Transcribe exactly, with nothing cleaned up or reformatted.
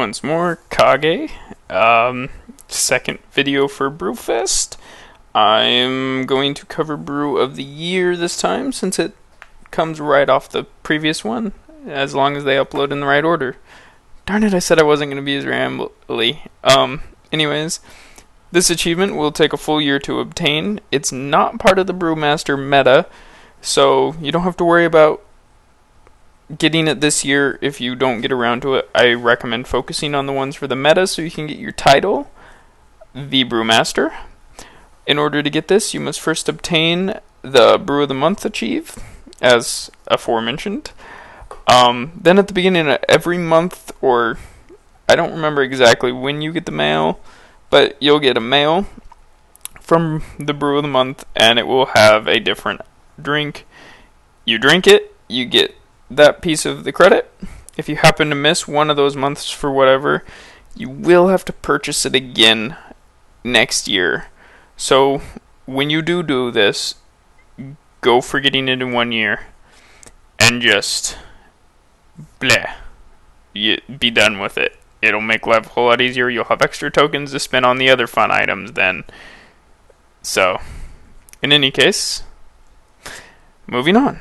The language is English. once more, Kage. Um, second video for Brewfest. I'm going to cover Brew of the Year this time, since it comes right off the previous one, as long as they upload in the right order. Darn it, I said I wasn't going to be as rambly. Um, anyways, this achievement will take a full year to obtain. It's not part of the Brewmaster meta, so you don't have to worry about getting it this year if you don't get around to it. I recommend focusing on the ones for the meta so you can get your title, the Brewmaster. In order to get this, you must first obtain the Brew of the Month achieve, as aforementioned. Um, then at the beginning of every month, or I don't remember exactly when you get the mail, but you'll get a mail from the Brew of the Month, and it will have a different drink. You drink it, you get that piece of the credit. If you happen to miss one of those months for whatever, you will have to purchase it again next year. So when you do do this, go for getting it in one year and just bleh, you be done with it. It'll make life a whole lot easier. You'll have extra tokens to spend on the other fun items then. So, in any case, moving on.